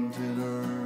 painted earth.